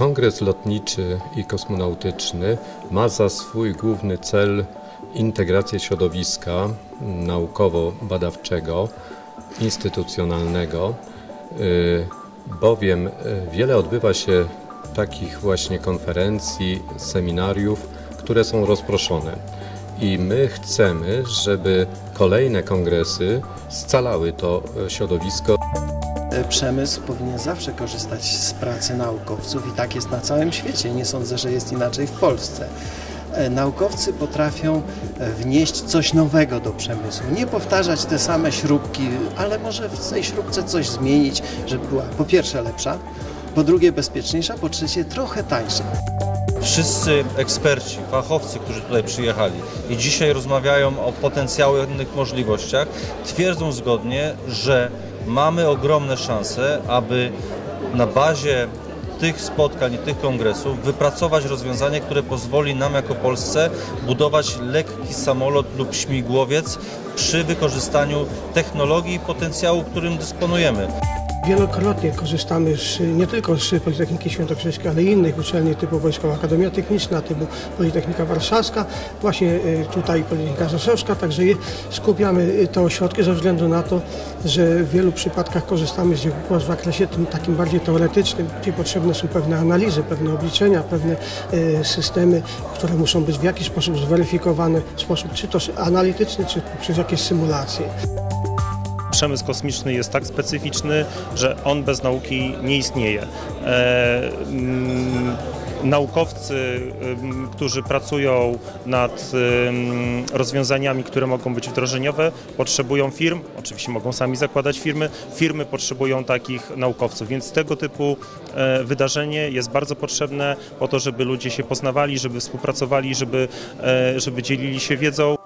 Kongres Lotniczy i Kosmonautyczny ma za swój główny cel integrację środowiska naukowo-badawczego, instytucjonalnego, bowiem wiele odbywa się takich właśnie konferencji, seminariów, które są rozproszone. I my chcemy, żeby kolejne kongresy scalały to środowisko. Przemysł powinien zawsze korzystać z pracy naukowców i tak jest na całym świecie. Nie sądzę, że jest inaczej w Polsce. Naukowcy potrafią wnieść coś nowego do przemysłu, nie powtarzać te same śrubki, ale może w tej śrubce coś zmienić, żeby była po pierwsze lepsza, po drugie bezpieczniejsza, po trzecie trochę tańsza. Wszyscy eksperci, fachowcy, którzy tutaj przyjechali i dzisiaj rozmawiają o potencjalnych możliwościach, twierdzą zgodnie, że mamy ogromne szanse, aby na bazie tych spotkań i tych kongresów wypracować rozwiązanie, które pozwoli nam jako Polsce budować lekki samolot lub śmigłowiec przy wykorzystaniu technologii i potencjału, którym dysponujemy. Wielokrotnie korzystamy nie tylko z Politechniki Świętokrzyskiej, ale i innych uczelni typu Wojskowa Akademia Techniczna, typu Politechnika Warszawska, właśnie tutaj Politechnika Zasowska, także skupiamy te ośrodki ze względu na to, że w wielu przypadkach korzystamy z ich w zakresie tym takim bardziej teoretycznym, gdzie potrzebne są pewne analizy, pewne obliczenia, pewne systemy, które muszą być w jakiś sposób zweryfikowane, w sposób czy to analityczny, czy przez jakieś symulacje. Przemysł kosmiczny jest tak specyficzny, że on bez nauki nie istnieje. Naukowcy, którzy pracują nad rozwiązaniami, które mogą być wdrożeniowe, potrzebują firm, oczywiście mogą sami zakładać firmy, firmy potrzebują takich naukowców, więc tego typu wydarzenie jest bardzo potrzebne po to, żeby ludzie się poznawali, żeby współpracowali, żeby dzielili się wiedzą.